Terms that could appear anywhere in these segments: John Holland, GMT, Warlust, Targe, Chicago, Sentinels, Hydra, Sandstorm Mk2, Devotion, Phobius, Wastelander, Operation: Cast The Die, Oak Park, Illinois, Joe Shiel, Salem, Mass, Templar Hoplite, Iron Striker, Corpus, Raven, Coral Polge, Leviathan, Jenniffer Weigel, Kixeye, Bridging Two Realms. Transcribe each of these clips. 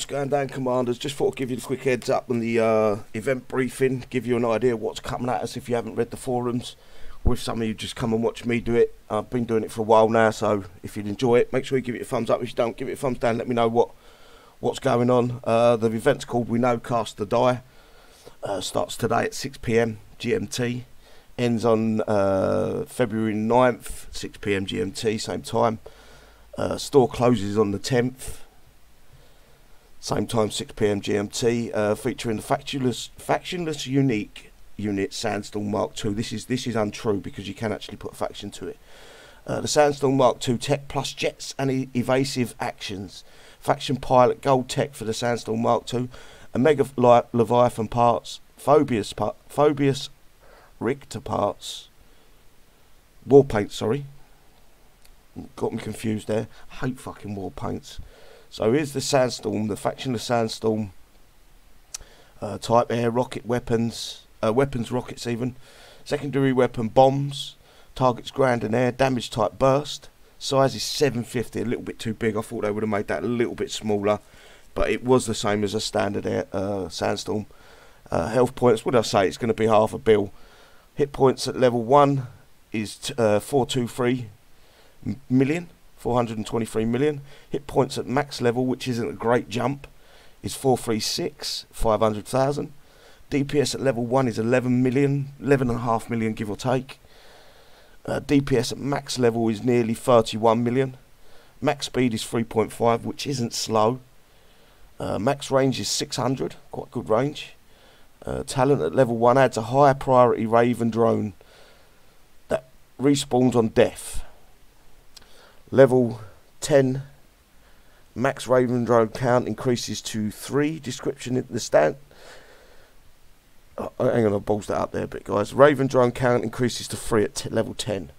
what's going down, Commanders. Just thought I'd give you a quick heads up on the event briefing, give you an idea of what's coming at us if you haven't read the forums, or if some of you just come and watch me do it. I've been doing it for a while now, so if you'd enjoy it, make sure you give it a thumbs up. If you don't, give it a thumbs down, let me know what's going on. The event's called We Know Cast The Die. Starts today at 6 p.m. GMT, ends on February 9th, 6 p.m. GMT, same time. Store closes on the 10th, same time, 6 p.m. GMT, featuring the factionless unique unit Sandstorm Mk2. This is untrue because you can actually put a faction to it. The Sandstorm Mk2 tech plus jets and evasive actions. Faction pilot gold tech for the Sandstorm Mk2. A mega Leviathan parts, Phobius Richter parts, war paint, sorry. Got me confused there. I hate fucking war paints. So here's the Sandstorm, the faction of Sandstorm. Type air, rocket weapons, rockets even. Secondary weapon, bombs. Targets ground and air, damage type burst. Size is 750, a little bit too big. I thought they would have made that a little bit smaller, but it was the same as a standard Sandstorm. Health points, what did I say? It's going to be half a bill. Hit points at level 1 is 423 million. Hit points at max level, which isn't a great jump, is 436,500,000. DPS at level 1 is 11.5 million, give or take. DPS at max level is nearly 31 million. Max speed is 3.5, which isn't slow. Max range is 600, quite good range. Talent at level 1 adds a higher priority Raven drone that respawns on death. Level 10 max Raven drone count increases to 3. Description in the stand. Hang on, I balls that up there a bit, guys. Raven drone count increases to 3 at level 10.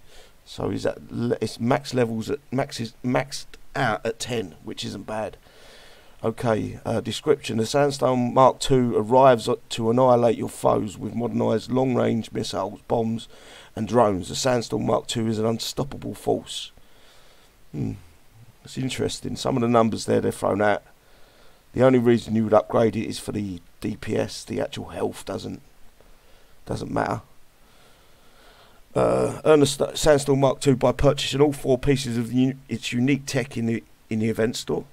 So is that it's max levels at max is maxed out at 10, which isn't bad. Okay, description. The Sandstorm Mk2 arrives to annihilate your foes with modernised long-range missiles, bombs and drones. The Sandstorm Mk2 is an unstoppable force. It's interesting. Some of the numbers there they're thrown out. The only reason you would upgrade it is for the DPS. The actual health doesn't matter. Earn a Sandstorm Mk2 by purchasing all 4 pieces of its unique tech in the event store.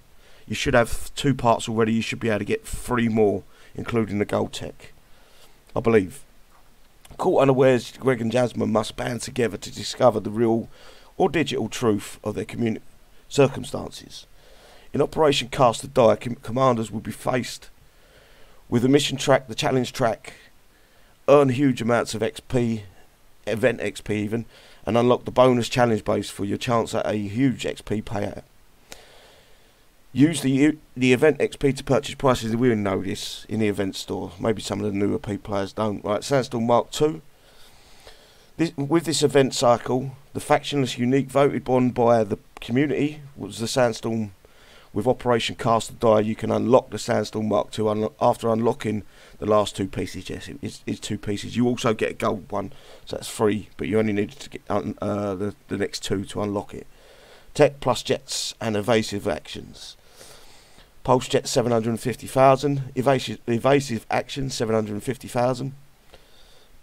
You should have 2 parts already. You should be able to get 3 more, including the gold tech, I believe. Caught unawares, Greg and Jasmine must band together to discover the real or digital truth of their community circumstances. In Operation Cast the Die, commanders will be faced with the mission track, the challenge track, earn huge amounts of XP, event XP even, and unlock the bonus challenge base for your chance at a huge XP payout. Use the event XP to purchase prices. We will know this in the event store. Maybe some of the newer P players don't. Right, Sandstorm Mk2. With this event cycle, the factionless unique voted on by the community was the Sandstorm. With Operation Cast the Die, you can unlock the Sandstorm Mk2 after unlocking the last 2 pieces. Yes, it's 2 pieces. You also get a gold one, so that's 3. But you only need to get the next 2 to unlock it. Tech plus jets and evasive actions. Pulse jet 750,000, evasive action 750,000.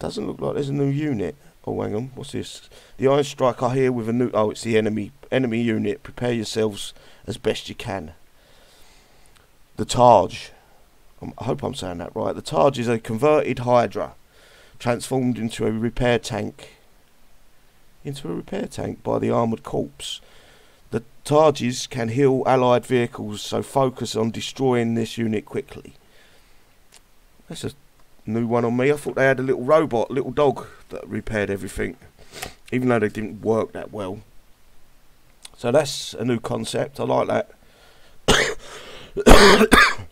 Doesn't look like there's a new unit. Oh, hang on, what's this? The Iron Striker here with a new. Oh, it's the enemy unit. Prepare yourselves as best you can. The Targe. I hope I'm saying that right. The Targe is a converted Hydra, transformed into a repair tank. By the armoured corpse. The Targes can heal allied vehicles, so focus on destroying this unit quickly. That's a new one on me. I thought they had a little robot, little dog that repaired everything, even though they didn't work that well. So that's a new concept. I like that.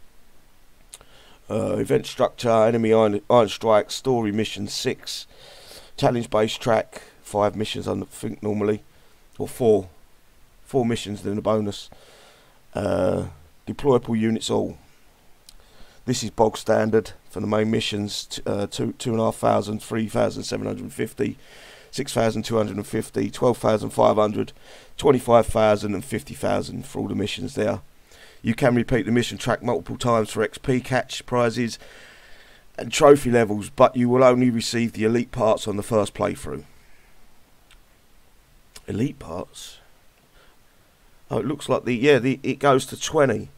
Event structure, enemy iron strike, story mission 6, challenge based track, 5 missions I think normally, or 4 missions then a bonus. Deployable units all. This is bog standard for the main missions. 2,500, 3,750, 6,250, 12,500, 25,000 and 50,000 for all the missions there. You can repeat the mission track multiple times for XP, catch, prizes and trophy levels, but you will only receive the elite parts on the first playthrough. Elite parts? Oh, it looks like the, yeah, it goes to 20.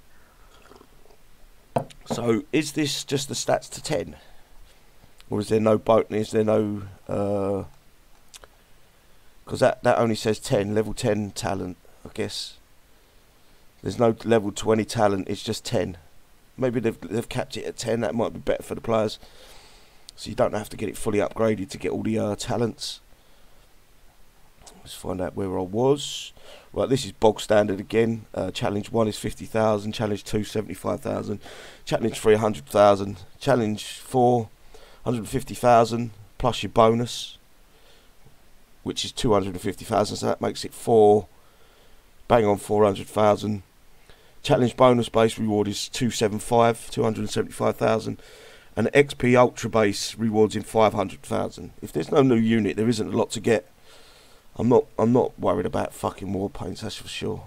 So is this just the stats to 10? Or is there no botany? Is there no, because that only says 10, level 10 talent, I guess. There's no level 20 talent, it's just 10. Maybe they've capped it at 10, that might be better for the players. So you don't have to get it fully upgraded to get all the talents. Let's find out where I was. Right, this is bog standard again. Challenge 1 is 50,000, challenge 2 75,000, challenge 3 100,000, challenge 4 150,000 plus your bonus, which is 250,000, so that makes it 4, bang on 400,000. Challenge bonus base reward is 275,000, and XP ultra base rewards in 500,000. If there's no new unit, there isn't a lot to get. I'm not worried about fucking war paints, that's for sure.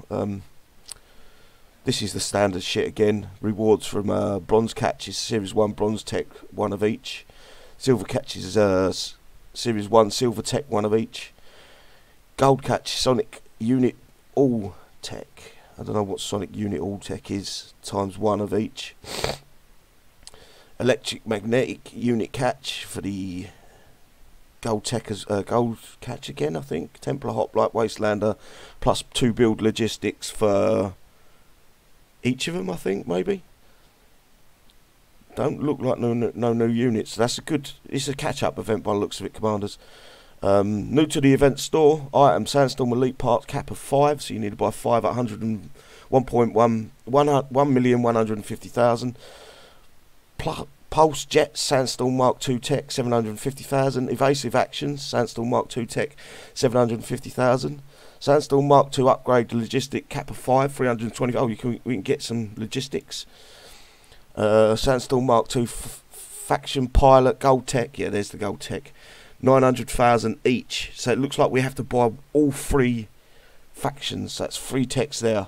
This is the standard shit again. Rewards from bronze catches, series 1 bronze tech, 1 of each. Silver catches is series 1 silver tech, 1 of each. Gold catch, sonic unit all tech. I don't know what sonic unit all tech is, times 1 of each. Electric magnetic unit catch for the gold tech, gold catch again, I think. Templar Hoplite, Wastelander, plus 2 build logistics for each of them, I think, maybe. Don't look like no new units. That's a good, it's a catch-up event by the looks of it, Commanders. New to the event store, item Sandstorm Elite Part cap of 5, so you need to buy 5 at 1,150,000. Pulse Jet Sandstorm Mk2 Tech 750,000. Evasive Actions Sandstorm Mk2 Tech 750,000. Sandstorm Mk2 Upgrade Logistic cap of 5 320. Oh, we can get some logistics. Sandstorm Mk2 Faction Pilot Gold Tech. Yeah, there's the Gold Tech. 900,000 each. So it looks like we have to buy all 3 factions. That's 3 techs there.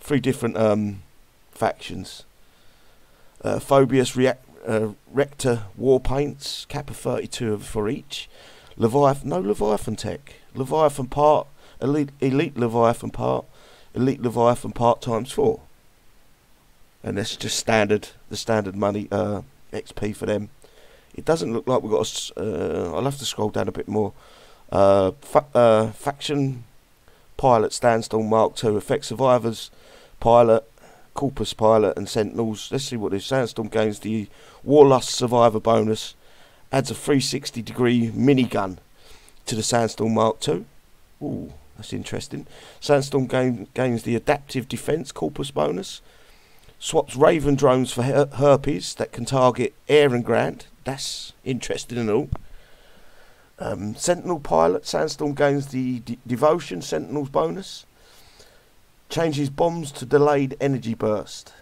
3 different factions. Phobius Rector War Paints, cap of 32 for each. Leviathan, no Leviathan tech. Leviathan part, elite Leviathan part, elite Leviathan part times 4. And that's just standard, the standard money, XP for them. It doesn't look like we've got a, I'll have to scroll down a bit more. Faction Pilot Sandstorm Mark II, Effect Survivors Pilot, Corpus Pilot and Sentinels. Let's see what this Sandstorm gains. The Warlust Survivor bonus adds a 360 degree minigun to the Sandstorm Mark II. Ooh, that's interesting. Sandstorm gains the Adaptive Defense Corpus bonus. Swaps Raven drones for herpes that can target air and ground. That's interesting and all. Sentinel Pilot Sandstorm gains the Devotion Sentinels bonus. Changes bombs to delayed energy burst.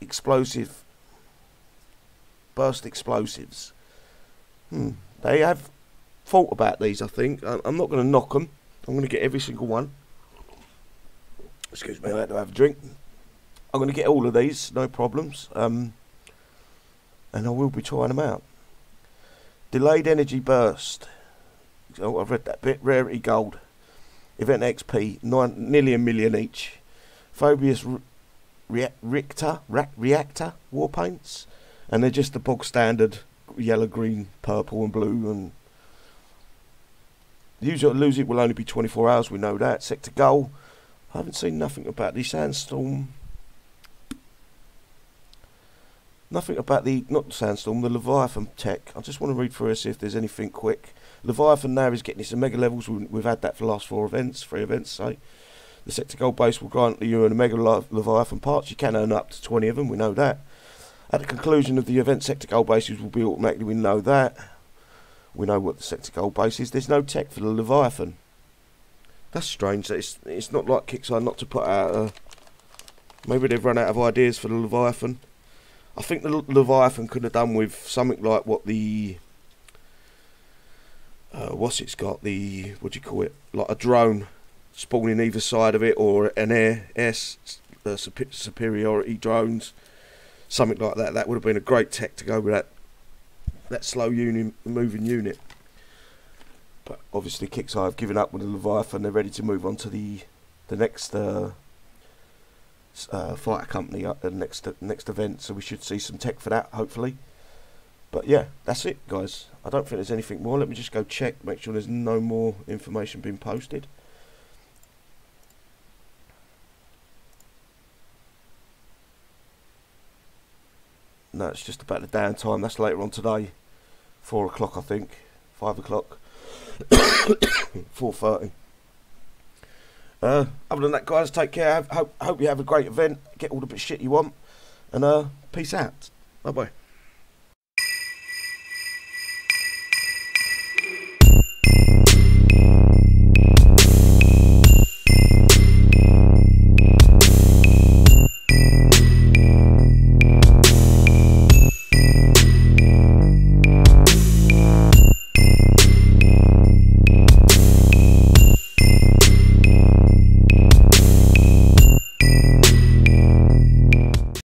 Explosive. Burst explosives. They have thought about these, I think. I'm not going to knock them. I'm going to get every single one. Excuse me, I had to have a drink. I'm going to get all of these, no problems. And I will be trying them out. Delayed energy burst. Oh, I've read that bit. Rarity gold. Event XP, nearly a million each. Phobius Reactor war paints, and they're just the bog standard yellow, green, purple, and blue. And the user to lose it will only be 24 hours. We know that. Sector goal. I haven't seen nothing about the Sandstorm. Nothing about the, not Sandstorm, the Leviathan tech. I just want to read through and see if there's anything quick. Leviathan now is getting some mega levels. We've had that for the last 3 events. So the sector gold base will grant you a mega Leviathan parts. You can earn up to 20 of them. We know that. At the conclusion of the event, sector gold bases will be automatically. We know that. We know what the sector gold base is. There's no tech for the Leviathan. That's strange. It's not like Kixeye not to put out. Maybe they've run out of ideas for the Leviathan. I think the Leviathan could have done with something like what the what do you call it, like a drone spawning either side of it, or an air superiority drones, something like that. That would have been a great tech to go with that slow unit, moving unit. But obviously Kixeye have given up with the Leviathan. They're ready to move on to the next fighter company at the next event, so we should see some tech for that hopefully. But yeah, that's it guys. I don't think there's anything more. Let me just go check, make sure there's no more information being posted. No, it's just about the downtime. That's later on today, 4 o'clock I think, 5 o'clock, 4:30. Other than that guys, take care. Hope you have a great event, get all the shit you want, and peace out. Bye bye.